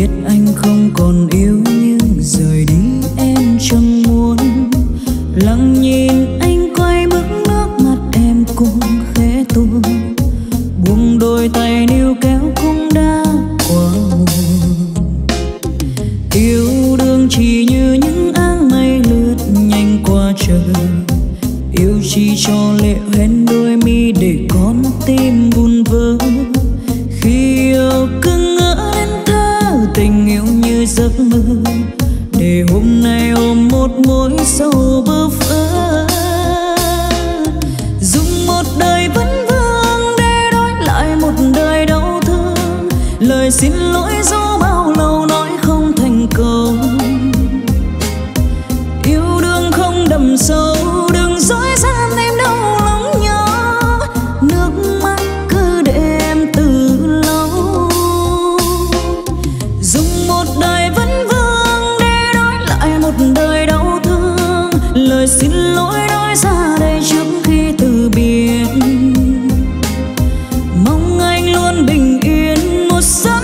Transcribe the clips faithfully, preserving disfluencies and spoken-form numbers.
biết anh không còn yêu nhưng rời đi em chẳng muốn. Lặng nhìn anh quay bước nước mắt em cũng khẽ tuôn. Buông đôi tay níu kéo cũng đã quá muộn. Yêu đương chỉ như những áng mây lướt nhanh qua trời. Yêu chỉ cho lệ hoen đôi mi để con tim buồn vơ. Khi yêu cứ ngỡ đến thơ tình yêu như giấc mơ. Để hôm nay ôm một mối sầu bơ phơ. Dùng một đời vấn vương để đổi lại một đời đau thương. Lời xin lỗi dù bao lâu nói không thành câu. Yêu đương không đậm sâu. Xanh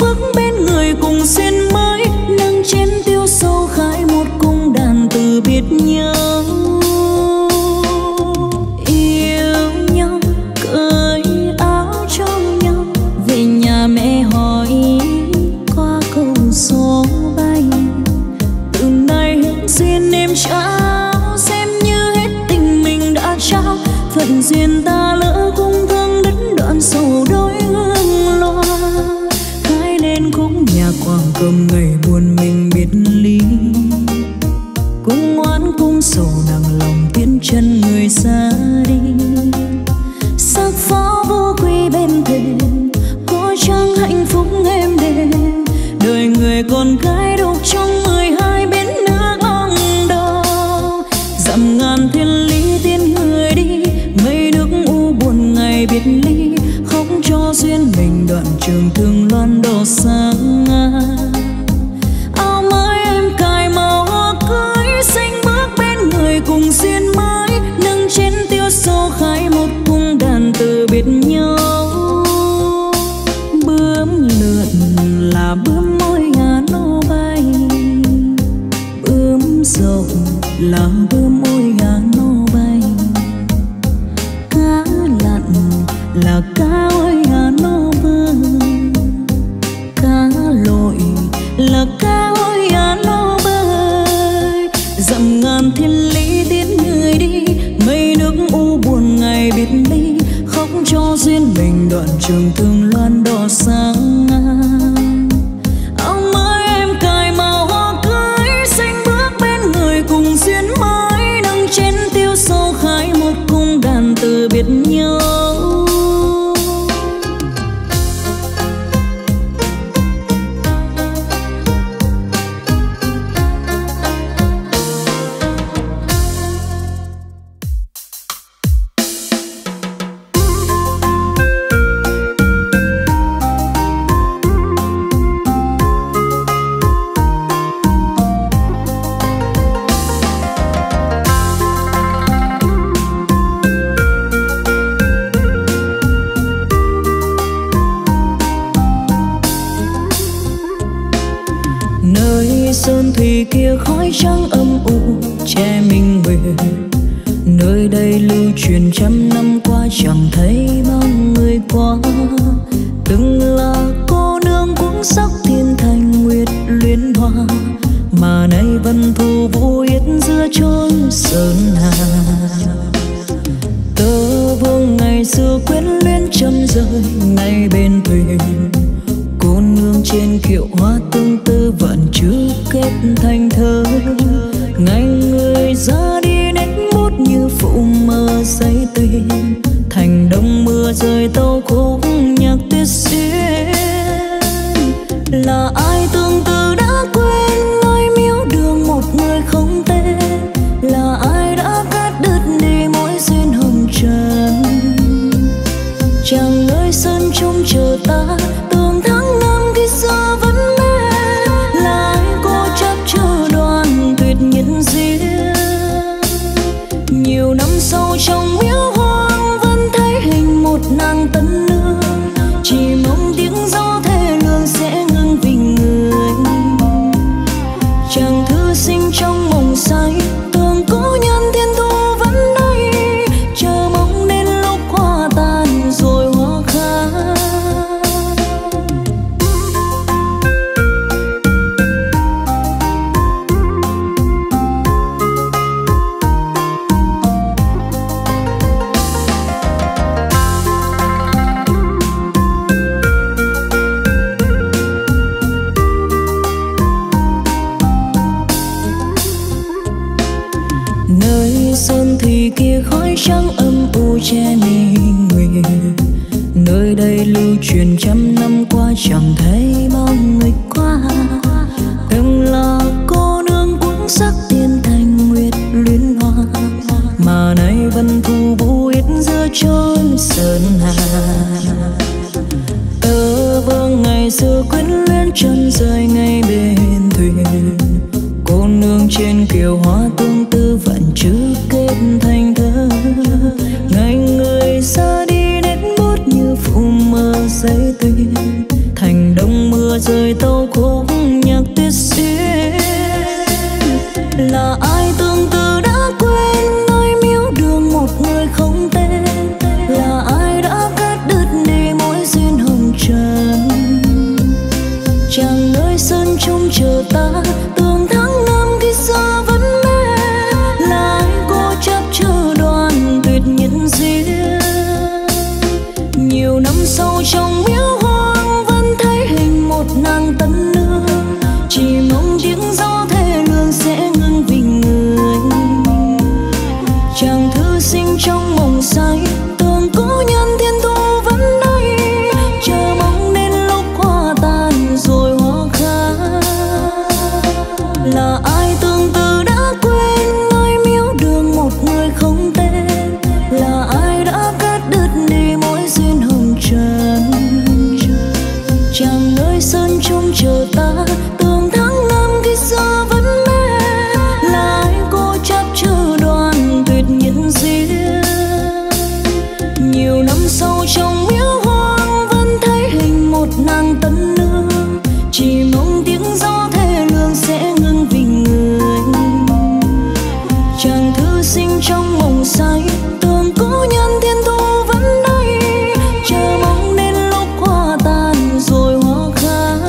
bước bên người cùng duyên mới nâng chén tiêu sâu khái một cung. biết nhau, yêu nhau, cởi áo trong nhau, về nhà mẹ hỏi qua câu số bay. Từ nay hết duyên em trao, xem như hết tình mình đã trao, phận duyên ta lỡ cũng thương đứt đoạn sầu đôi hương loa. Thái nên cũng nhà Quảng Cầm ngày buồn mình biệt ly. Cung ngoan cung sầu nặng lòng tiến chân người xa đi. Sắc pháo vô quy bên thềm, có chăng hạnh phúc êm đềm. Đời người con gái đục trong mười hai bến nước ông đau. Dặm ngàn thiên lý tiên người đi, mây nước u buồn ngày biệt ly. Không cho duyên mình đoạn trường thương loan đổ sáng ngang. Cùng duyên mãi nâng chén tiêu sâu khái một cung đàn từ biệt nhau. Bướm lượn là bướm môi Hà Nô bay, bướm rộng là bướm môi Hà Nô bay, cá lặn là cá ơi Hà Nô bơi, cá lội là cá ơi Hà Nô bơi. Dặm ngàn thiên lý biệt ly, khóc cho duyên mình đoạn trường thương loan đỏ sáng ngang. Ông mới em cài màu hoa cưới, xanh bước bên người cùng duyên mãi nâng chén tiêu sâu khái một cung đàn từ biệt nhau. Trăng âm u che minh nguyệt, nơi đây lưu truyền trăm năm qua chẳng thấy bao người qua. Từng là cô nương cũng sắc thiên thành nguyệt luyến hoa, mà nay vẫn thu vũ yết giữa chốn sơn hà. Tơ vương ngày xưa quyến luyến trăm rơi ngay bên thuyền, cô nương trên kiệu hoa tương tư vẫn chưa kết thành thơ. Ngày người ra đi đánh bút như phụ mơ giấy tuyền, thành đông mưa rơi tâu khúc nhạc tuyết xuyên. Là ai tương tư đã quên ngôi miếu đường một người không tên, là ai đã cắt đứt đi mối duyên hồng trần. Chàng nơi sân trông chờ ta tường tháng năm khi xưa vẫn mê, là ai cô chấp chờ đoàn tuyệt nhân duyên. Nhiều năm sau trong miếu hoang vẫn thấy hình một nàng tân nương, chỉ mong tiếng gió thê lương sẽ ngưng vì người. Chàng thư sinh trong mộng say tưởng cố nhân thiên thu vẫn đây, chờ mong đến lúc hoa tàn rồi hoa khai. Trăng âm u che mình nguyệt, nơi đây lưu truyền trăm năm qua chẳng thấy bao người qua. Từng là cô nương cũng sắc tiên thành nguyệt luyến hoa, mà nay vẫn thu vũ yết giữa chốn sơn hà. Tơ vương ngày xưa quyến luyến chân rơi ngay bên thuyền, cô nương trên kiều hoa tương tư vẫn chưa kết thành thơ. Ngày người xa đi nét bút như phụ mơ giấy tuyền, thành đông mưa rơi tâu khúc nhạc tuyết xuyên. là ai tương tư đã quên nơi miếu đường một người không tên, là ai đã cắt đứt đi mối duyên hồng trần. Chàng nơi sân trông chờ ta tương tháng năm khi xưa vẫn mê, là ai cô chấp chữ đoàn tuyệt nhân duyên. Nhiều năm sau trong miếu hoang vẫn thấy hình một nàng tân nữ, chỉ mong tiếng gió thê lương sẽ ngưng vì người. Chàng thư sinh trong mộng say tưởng cố nhân thiên thu vẫn đây, chờ mong đến lúc hoa tàn rồi hoa khai. Là ai tương tư đã quên nơi miếu đường một người không tên, là ai đã cắt đứt đi mối duyên hồng trần. Chàng nơi sơn trông chờ ta tương tháng năm khi xưa vẫn mê, là ai cô chấp chữ đoàn tuyệt nhân duyên. Nhiều năm sau trong miếu hoang vẫn thấy hình một nàng tân nữ, chỉ mong tiếng gió thê lương sẽ ngưng vì người. Chàng thư sinh trong mộng say tưởng cố nhân thiên thu vẫn đây, chờ mong đến lúc hoa tàn rồi hoa khai.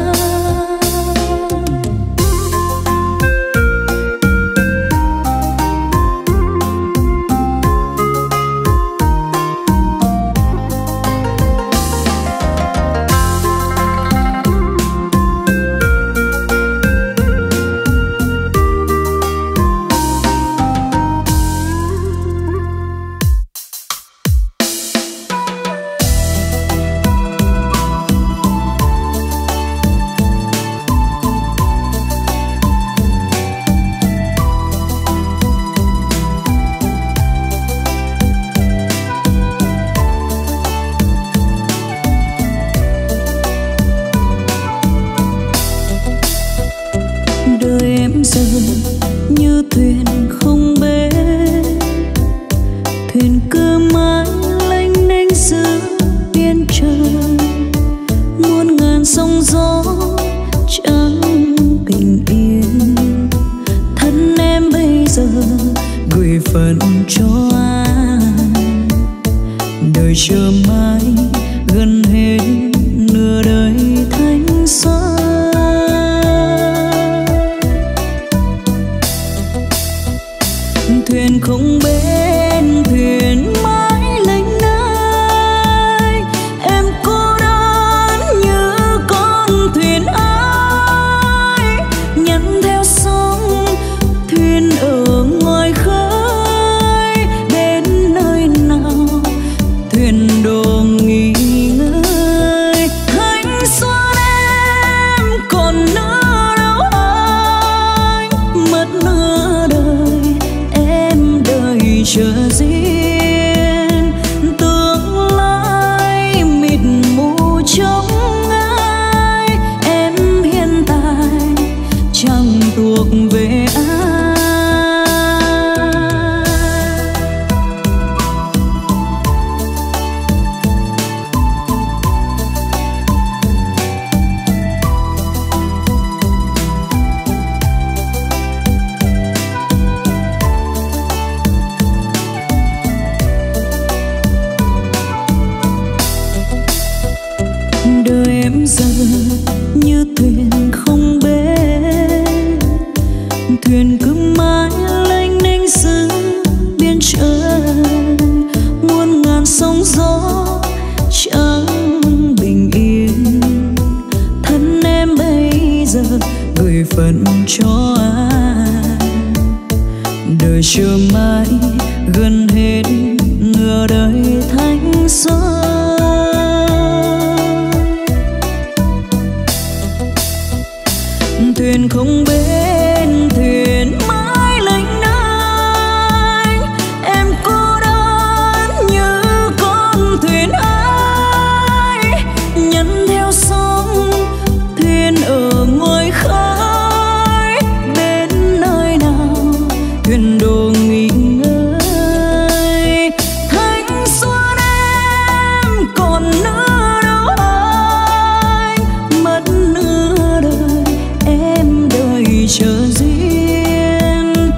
Chờ duyên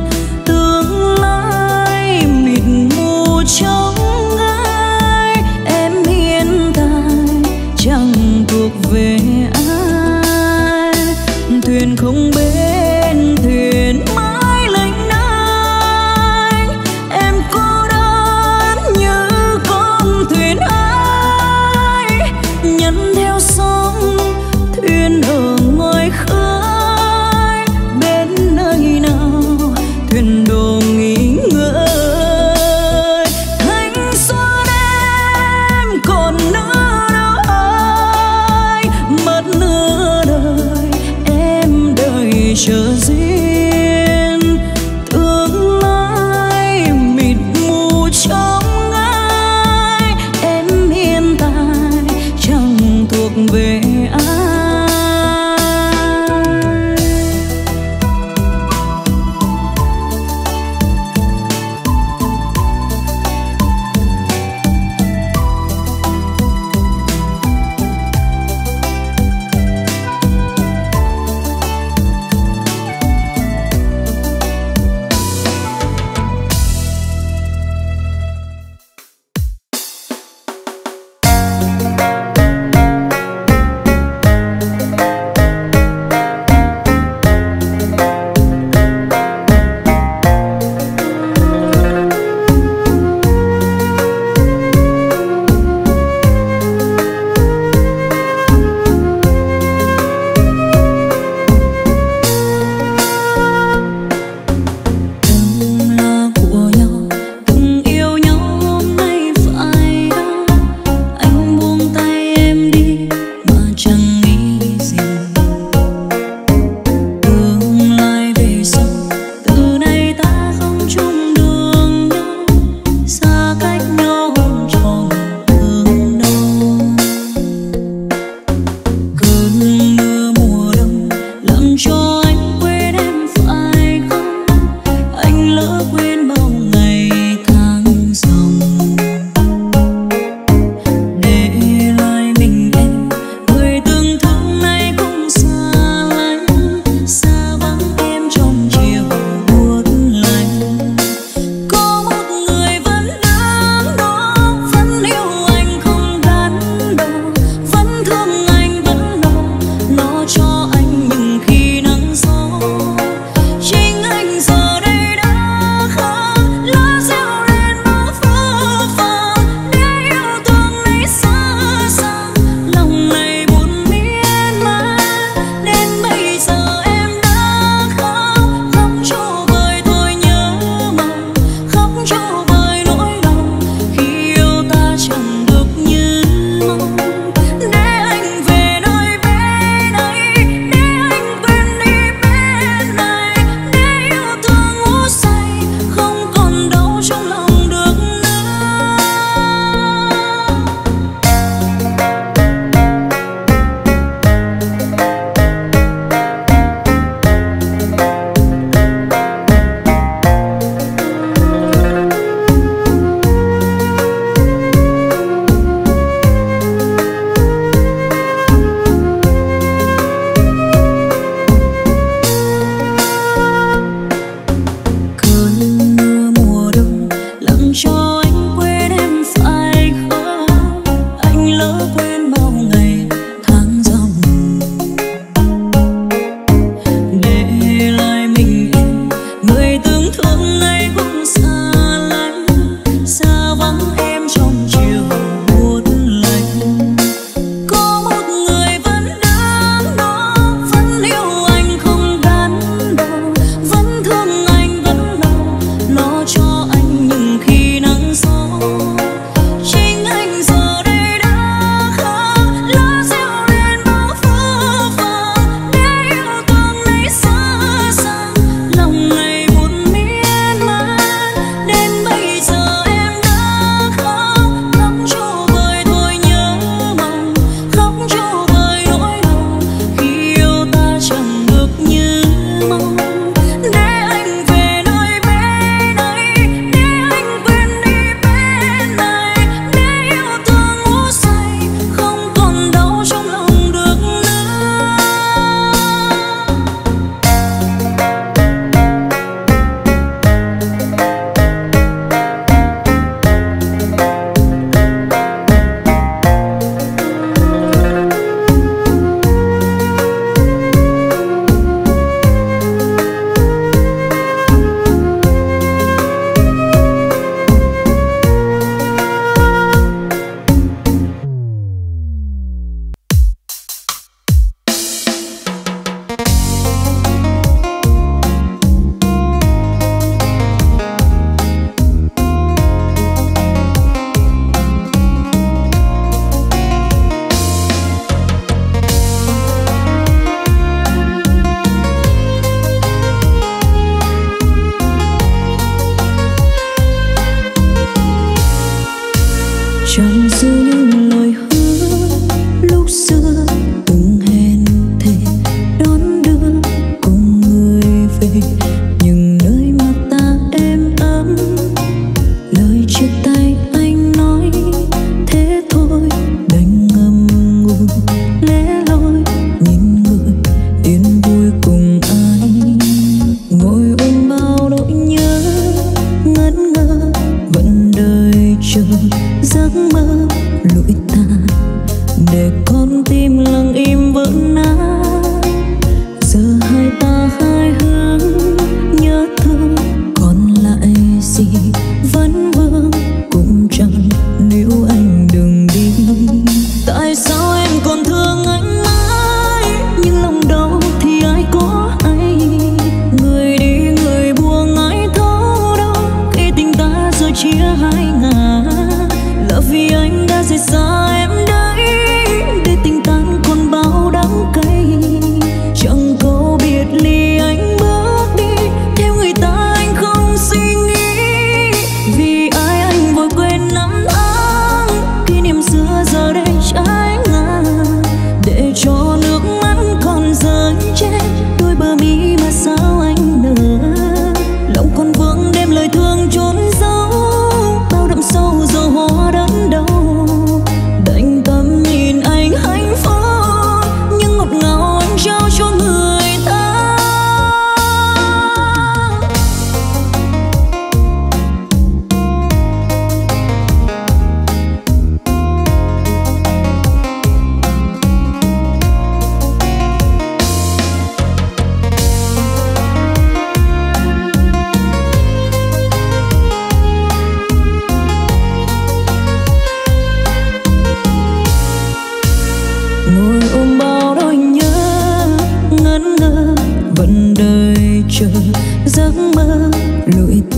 thuyền đồ nghỉ ngơi. Thanh xuân em còn nữa đâu ai, mất nửa đời em đợi chờ duyên. Tương lai mịt mù trong ai, em hiện tại chẳng thuộc về ai.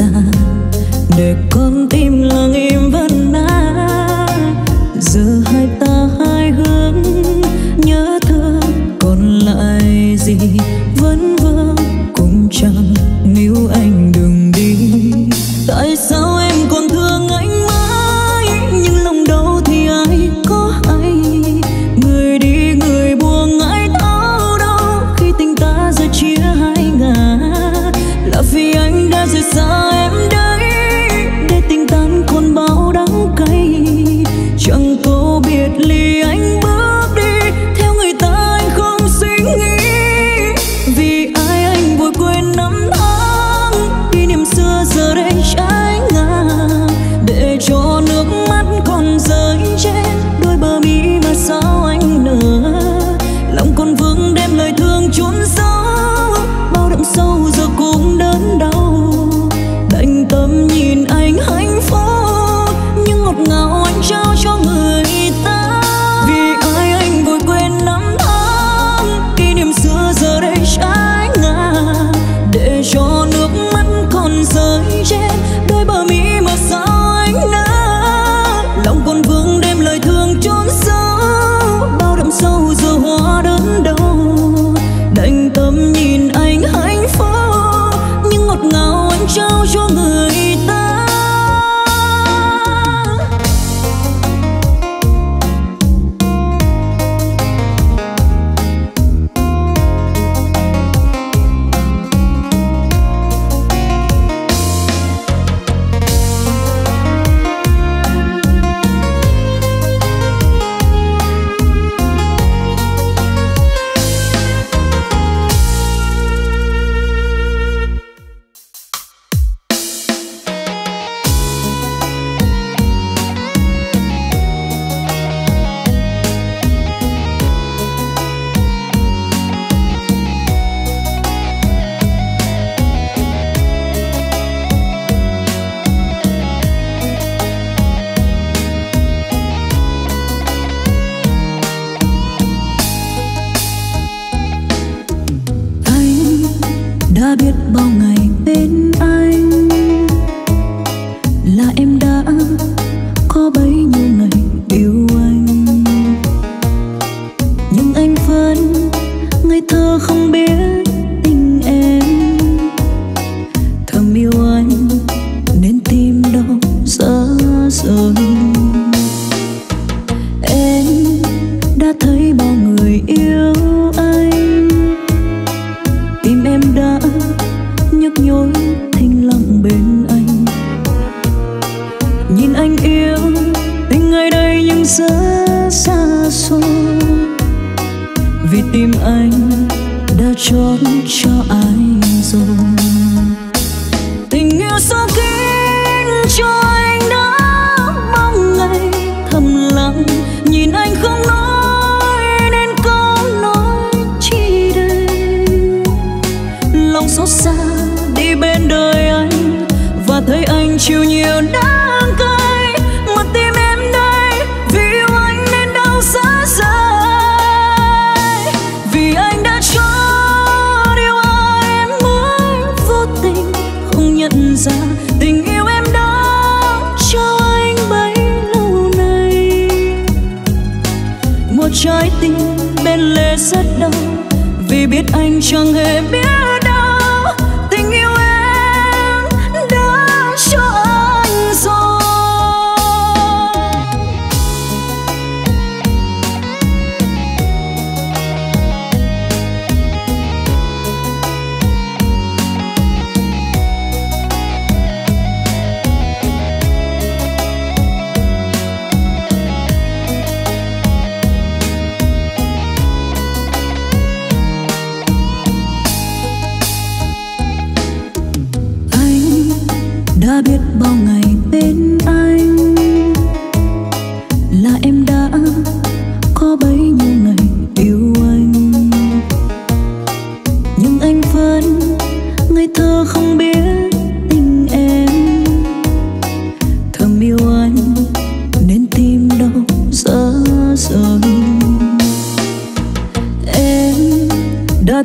xa để con tim lặng im vẫn nát. Giờ hai ta hai hướng nhớ thương, còn lại gì vẫn vương cũng chẳng níu anh đừng đi. Tại sao em còn thương anh mãi, nhưng lòng đâu thì ai có ai? Người đi người buồn ngại đau đâu khi tình ta giờ chia hai ngả. Là vì anh đã rời xa em đấy, để tình tan còn bao đắng cay. Chẳng cố biệt ly anh bước đi, theo người ta anh không suy nghĩ. Vì ai anh vội quên năm tháng, kỷ niệm xưa giờ đây trái ngả. Để cho nước mắt còn rơi trên đôi bờ mi mà sao anh nỡ. Lòng còn vương đem lời thương chốn sâu, bao đậm sâu giờ cũng đớn đau. Đành tâm nhìn anh hạnh phúc, nhưng ngọt ngào anh trao cho người ta. Vì ai anh vội quên năm tháng, kỷ niệm xưa giờ đây trái ngả. Để cho nước mắt còn rơi trên đôi bờ mi mà sao anh nỡ. Lòng còn vương đem lời thương chốn sâu, bao đậm sâu giờ hóa đớn đau. Đành tâm nhìn anh hạnh phúc, nhưng ngọt ngào anh trao cho người ta.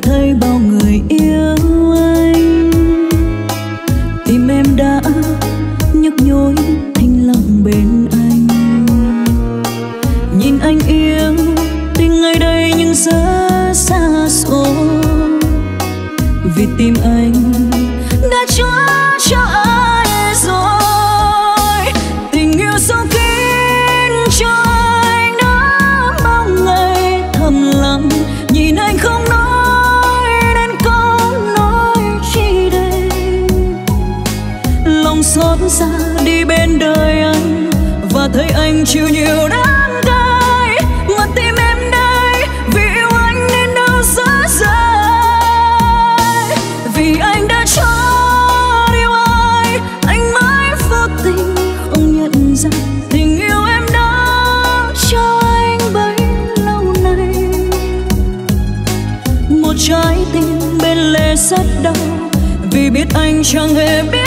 Thấy bao người yêu anh, tim em đã lòng xót xa đi bên đời anh và thấy anh chịu nhiều đắng cay, mà tim em đây vì yêu anh nên đau dã dời. Vì anh đã chọn yêu ai, anh mãi vô tình không nhận ra tình yêu em đã cho anh bấy lâu nay. Một trái tim bên lề sắt đau vì biết anh chẳng hề biết.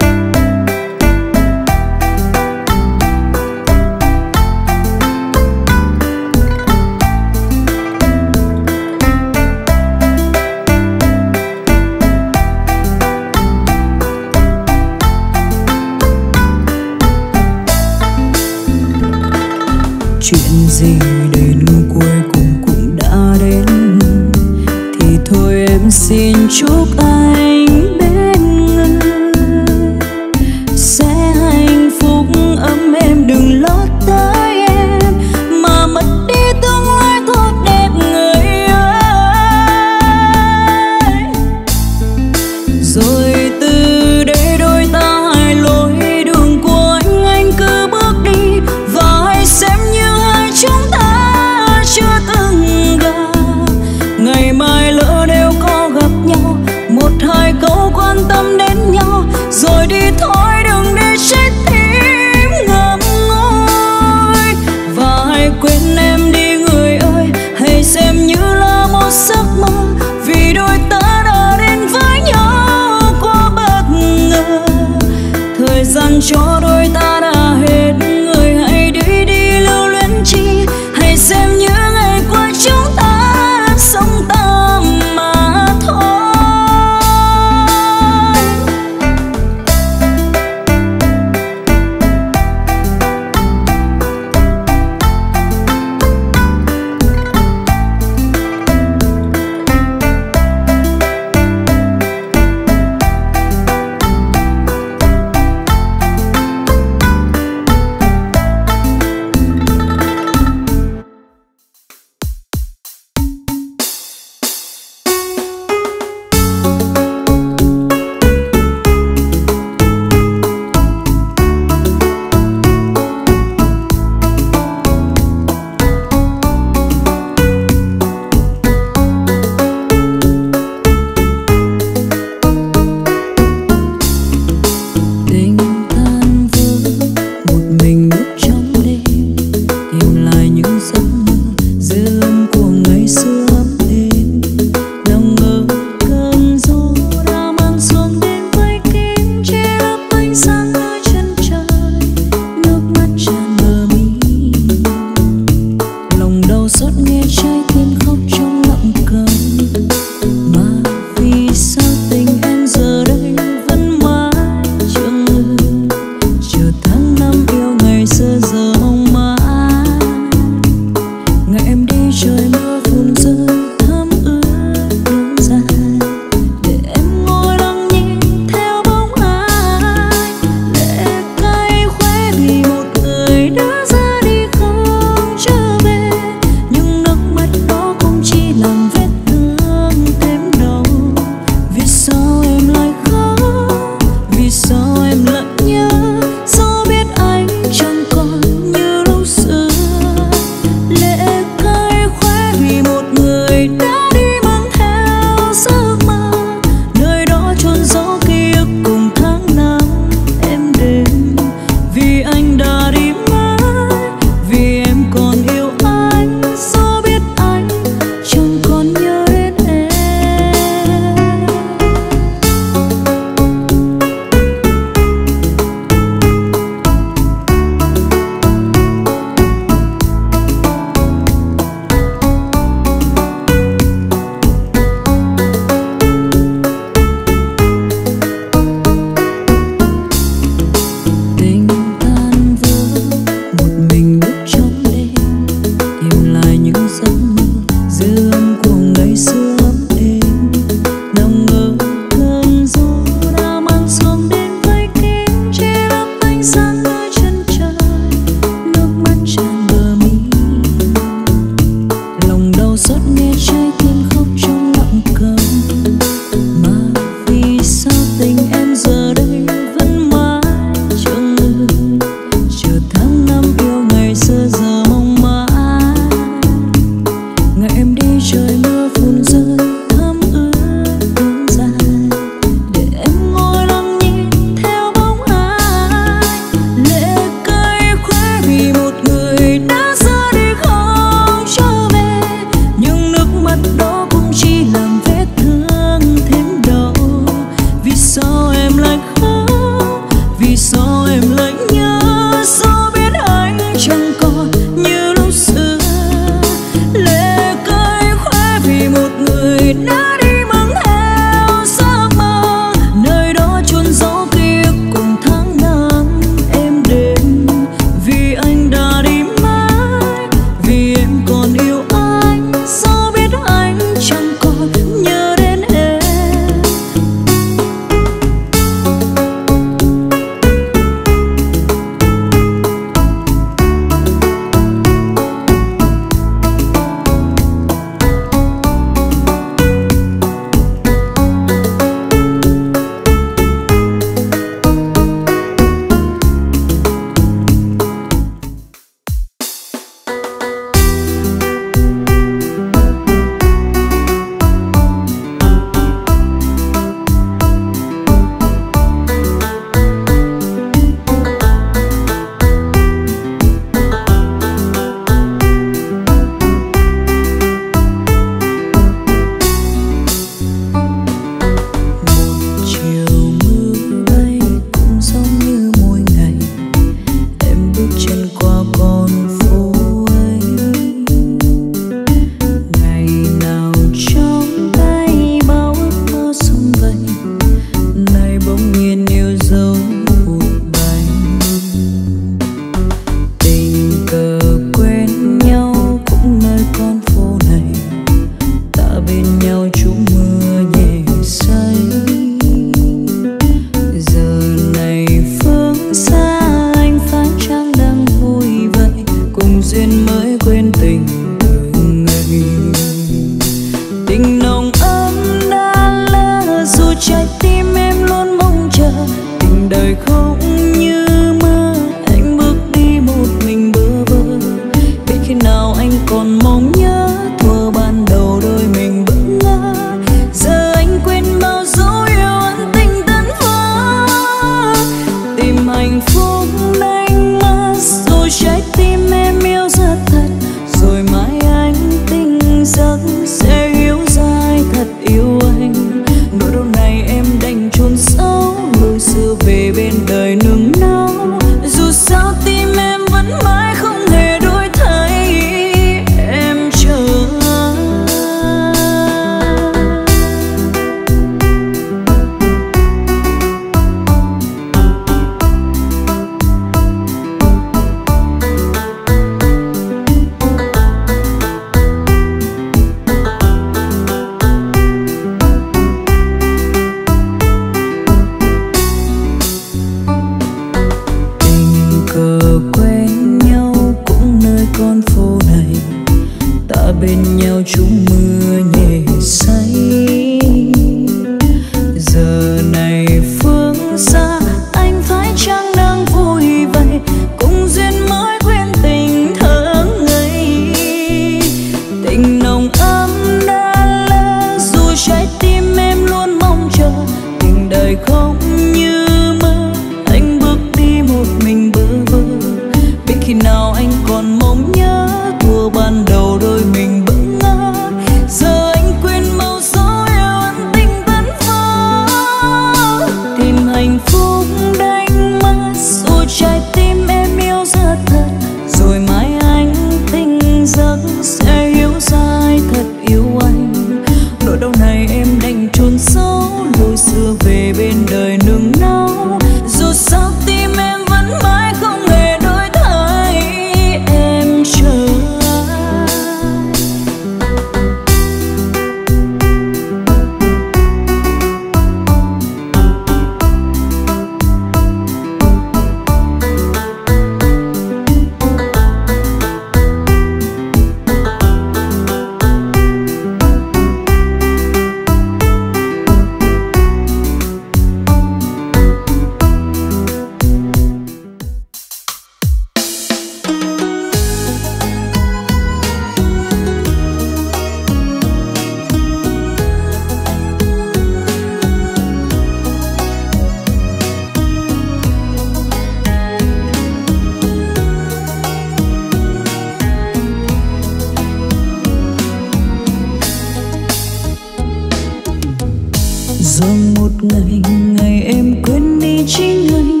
lành. Ngày em quên đi chính anh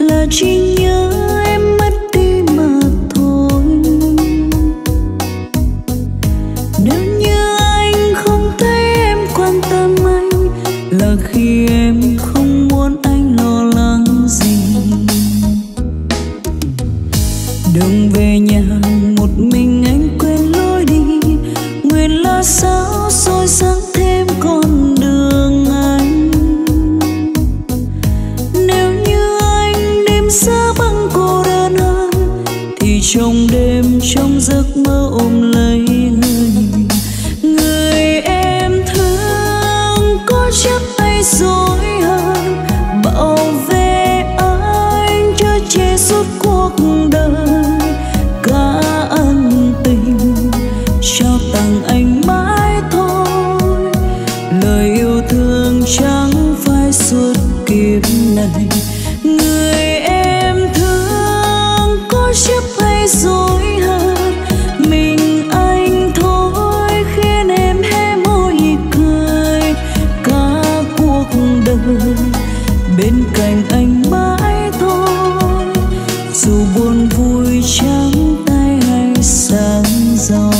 là chính nhớ em mất đi mà thôi. Nếu như anh không thấy em quan tâm anh là khi em không muốn anh lo lắng gì. Đừng về nhà một mình anh quên lối đi, nguyện là sao soi sáng thêm con đường anh. Nếu như anh đêm xa băng cô đơn hơn thì trong đêm trong giấc mơ ôm lấy người. Người em thương có chắc ai dối hơn, bảo vệ anh cho che suốt cuộc đời. Người em thương có chấp hay dối hơn, mình anh thôi khiến em hé môi cười. Cả cuộc đời bên cạnh anh mãi thôi, dù buồn vui trắng tay hay sáng giàu.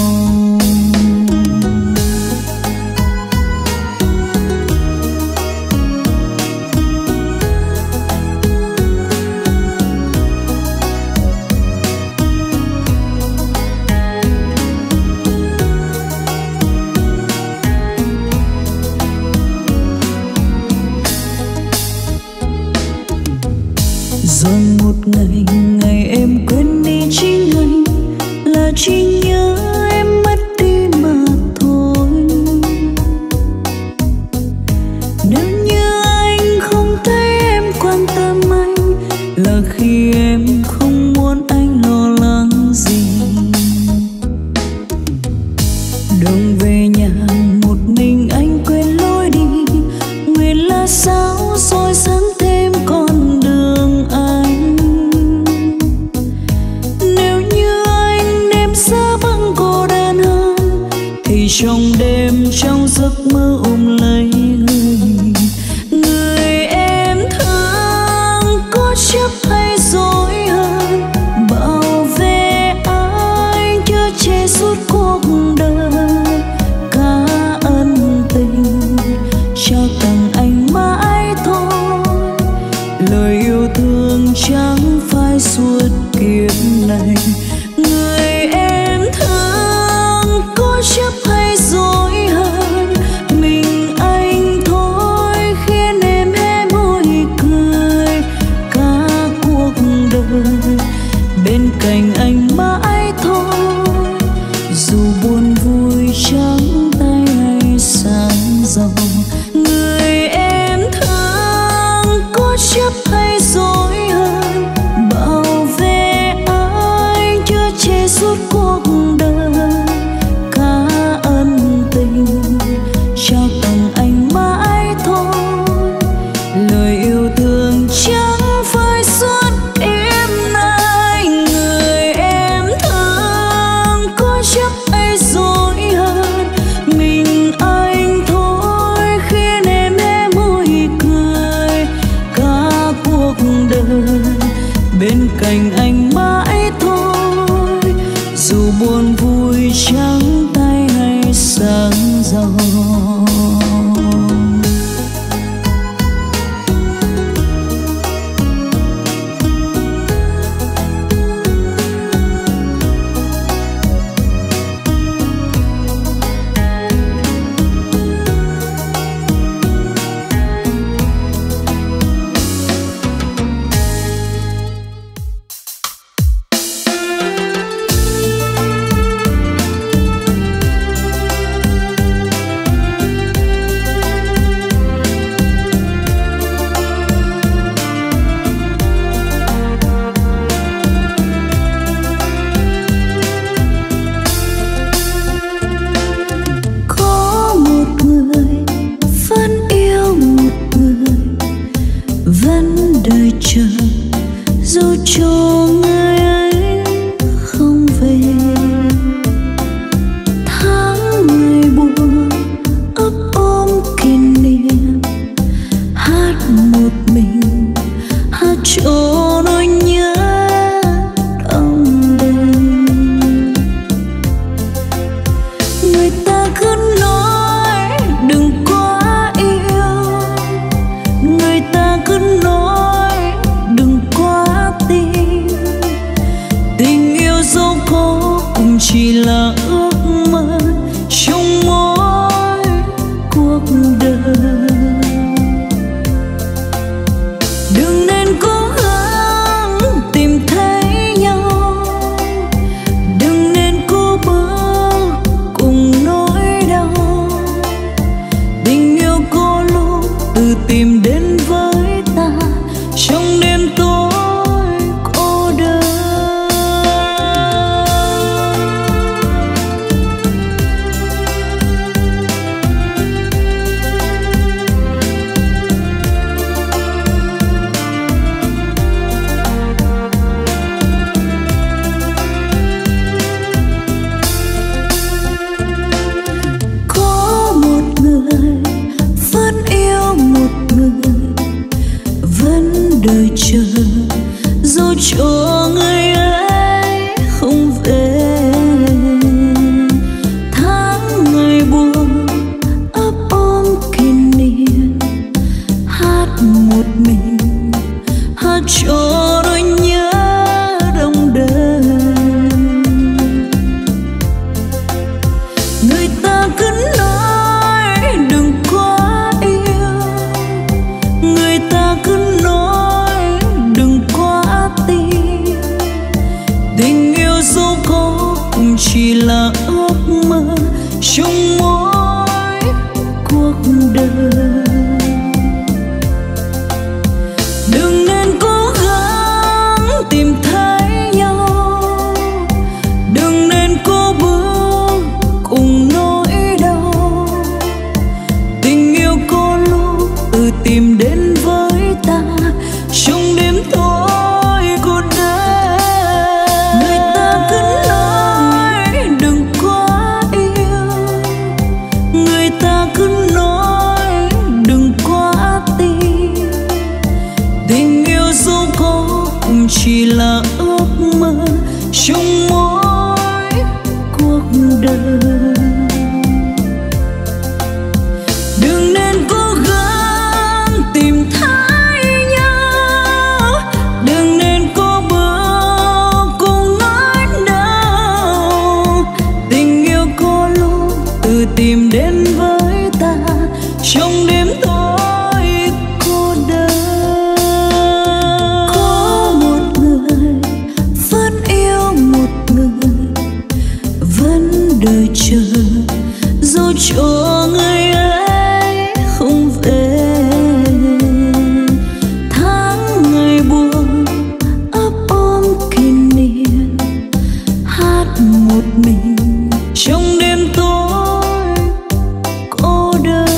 Rồi một ngày, ngày em quên đi chính anh là chính nhớ em mất đi mà thôi. Nếu như anh không thấy em quan tâm anh là khi em không muốn anh lo lắng gì. Đừng về nhà một mình anh quên lối đi, nguyện là sao soi sáng thêm con đường anh. Nếu như anh đêm xa băng cô đơn hơn thì trong đêm trong giấc mơ ôm lấy người. Người em thương có chấp hay dối hơn, bảo vệ anh chở che suốt cuộc đời. Cả ân tình trao tặng anh mãi thôi, lời yêu thương chẳng phai suốt kiếp này. Người em thương có chấp hay dối hơn, mình anh thôi khiến em hé môi cười. Cả cuộc đời bên cạnh anh mãi thôi, dù buồn vui trắng tay hay sáng giàu. Người em thương có chấp hay dối hơn, bảo vệ anh chở che suốt cuộc đời. Cả ân tình trao tặng anh mãi thôi, lời yêu thương chẳng phai suốt đêm nay. Người em thương có chấp hay dối hơn, mình anh thôi khiến em hé môi cười. Cả cuộc đời bên cạnh anh mãi thôi, dù buồn vui trắng tay hay sáng giàu. dù cho người ấy không về, tháng ngày buồn ấp ôm kỷ niệm, hát một mình, hát cho đôi nhớ đông đời. Người ta cứ nói đừng quá yêu, người ta cứ nói đừng quá tin, tình yêu dẫu có cũng chỉ là ước mơ trong mỗi cuộc đời. Chỉ là ước mơ trong mỗi cuộc đời. Đừng nên cố gắng tìm thấy nhau, đừng nên cố bước cùng nói đâu. Tình yêu có lúc tự tìm đến với ta trong đêm tối. Đời chờ dù cho người ấy không về, tháng ngày buồn ấp ôm kỷ niệm, hát một mình trong đêm tối cô đơn.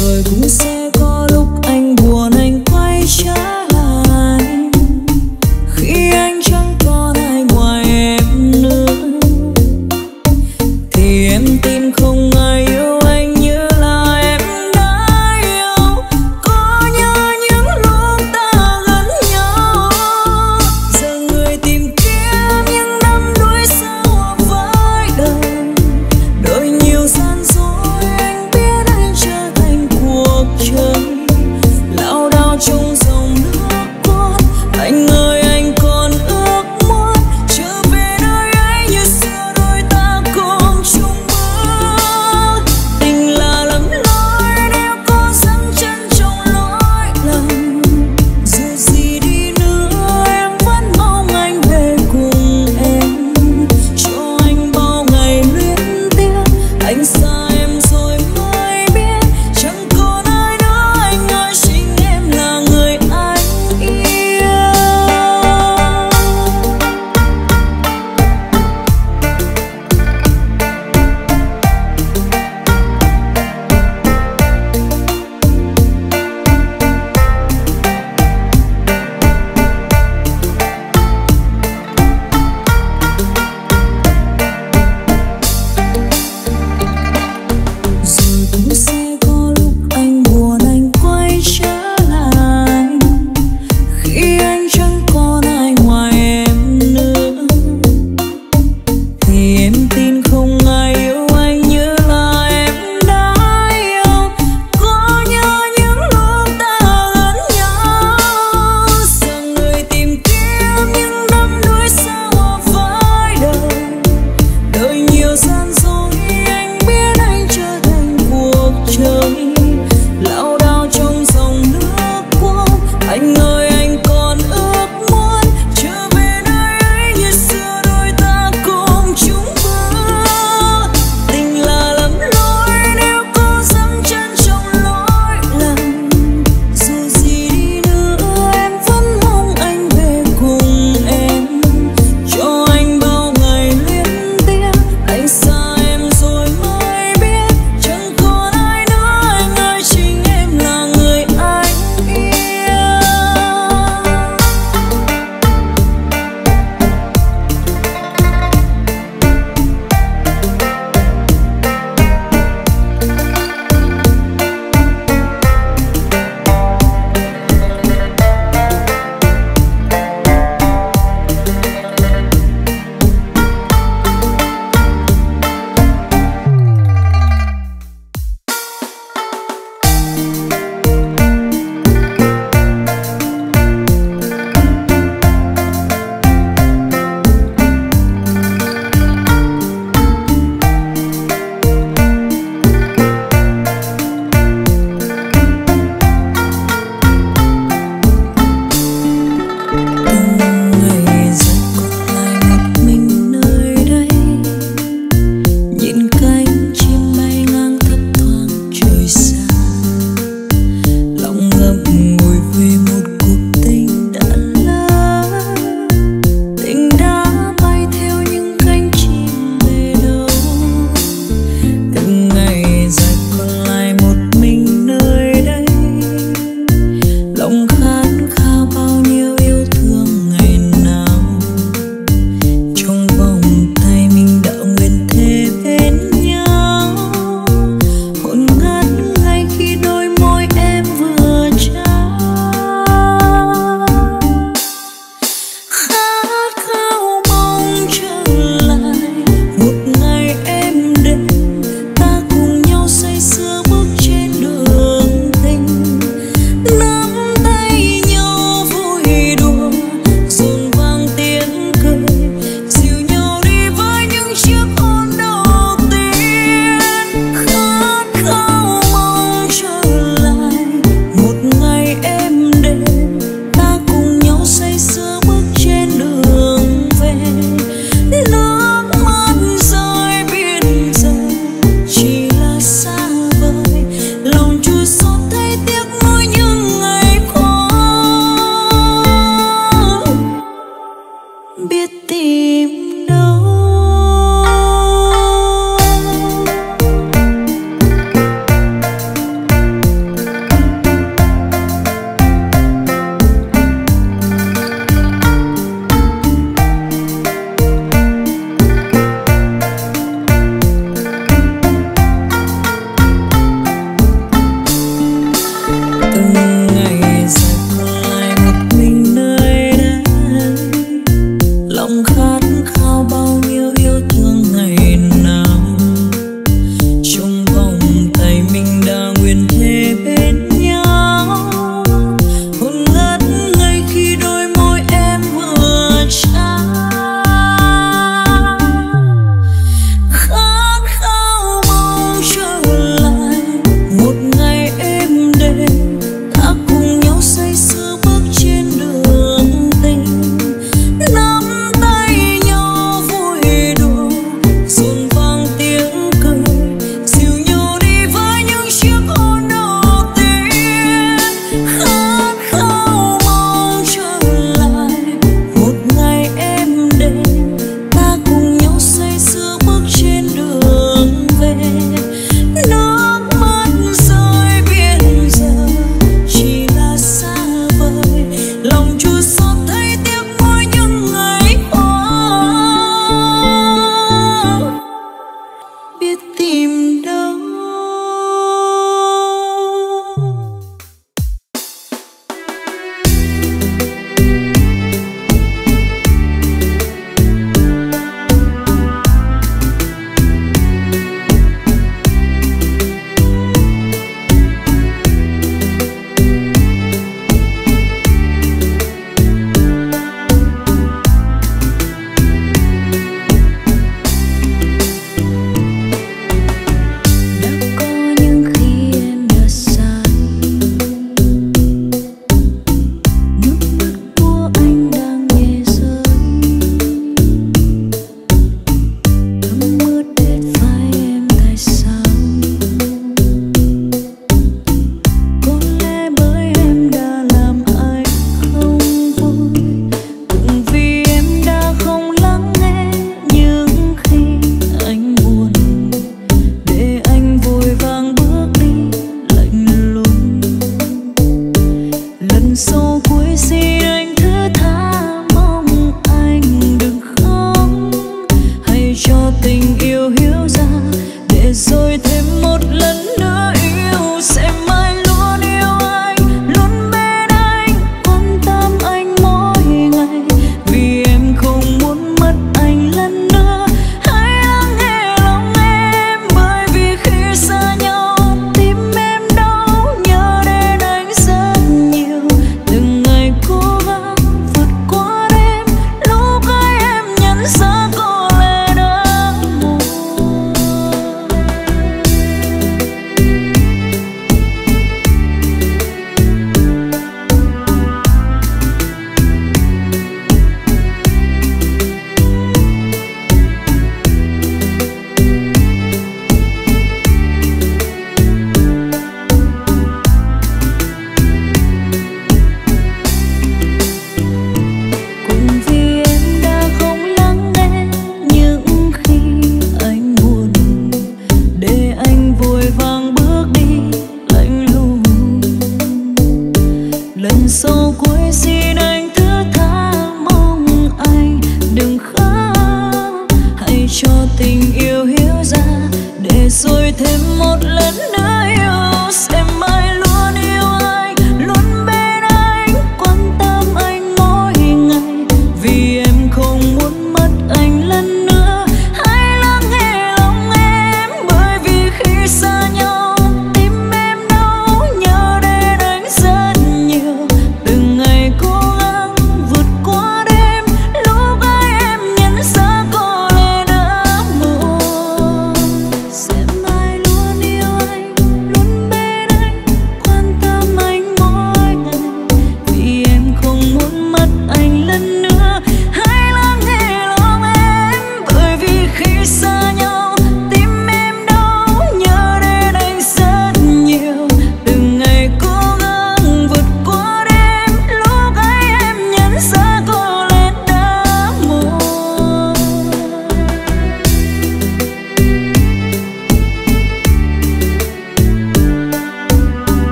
rồi cũng sẽ có lúc anh buồn anh quay trở lại, khi anh chẳng còn ai ngoài em nữa thì em tin không ai yêu anh như là em đã yêu. Có nhớ những lúc ta gần nhau, giờ người tìm kiếm những năm đuổi sao với đời, đời nhiều gian dối. Hãy subscribe cho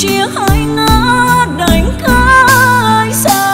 chia hai ngã đánh cách xa.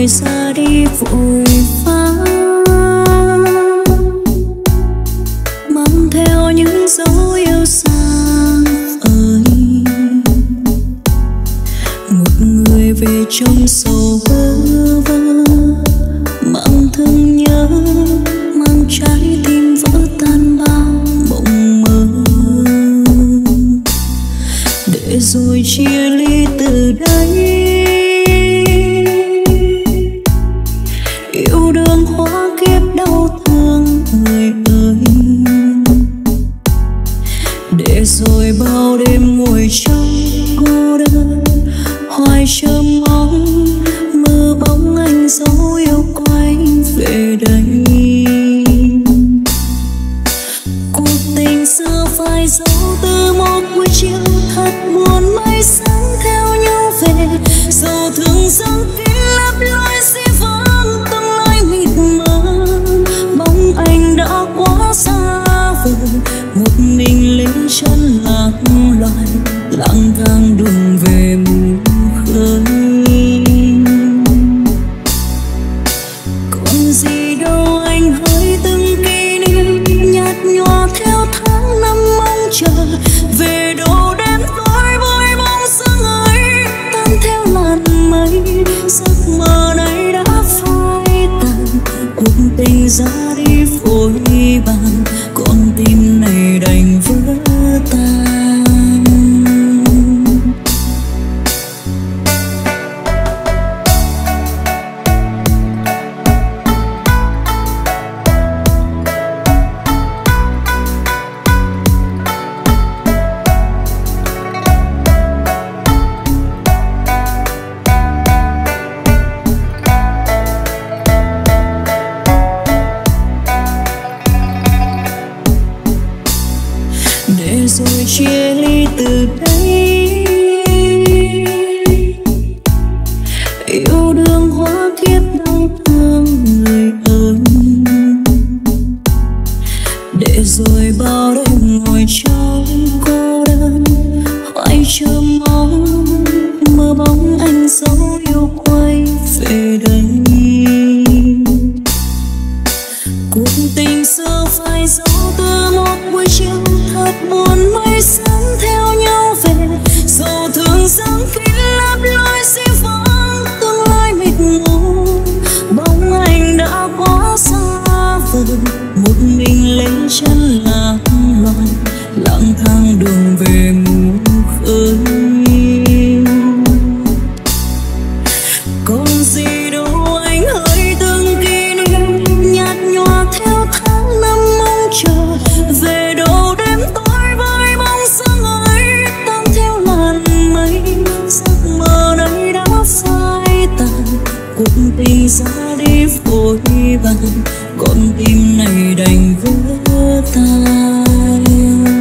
người ra đi vội vã, mang theo những dấu yêu xa ơi. Một người về trong sầu bơ vơ, mang thương nhớ, mang trái tim vỡ tan bao mộng mơ. Để rồi chia ly từ đây, yêu đương hóa kiếp đau thương người ơi. Để rồi bao đêm ngồi trong cô đơn, hoài chờ mong mơ bóng anh dấu yêu quanh về đây. Cuộc tình xưa phải dấu từ một buổi chiều thật buồn, mai sáng theo nhau về dấu thương dấu kín lấp lối di vắng tương lai mịt mờ. Bóng anh đã quá xa vời, một mình lính chân lạc loài lang thang đường về mù khơi. Còn gì đâu anh hỡi từng kỷ niệm nhạt nhòa theo tháng năm mong chờ về đâu đêm tối bôi bóng sương ấy tan theo làn mây. Giấc mơ này đã phai tàn, cuộc tình ra đi vội vàng, con tim này đành vỡ tan. Để rồi chia ly từ đây, yêu đương hóa kiếp đau thương người ơi. Để rồi bao đêm ngồi trong cô đơn, hoài chờ mong mơ bóng anh dấu yêu quay về đây. Cuộc tình xưa phai dấu từ một buổi chiều thật buồn, mai sáng theo nhau về dấu thương dáng kín lấp lối di vắng tương lai mịt mù. Bóng anh đã quá xa vời, một mình lấy chân lạc loài lang thang đường về mù khơi. Còn gì đâu anh hỡi từng kỷ niệm nhạt nhòa theo tháng năm mong chờ về đâu đêm tối với bóng sương ấy tan theo làn mây. Giấc mơ này đã phai tàn, cuộc tình ra đi vội vàng, con tim này đành vỡ tan.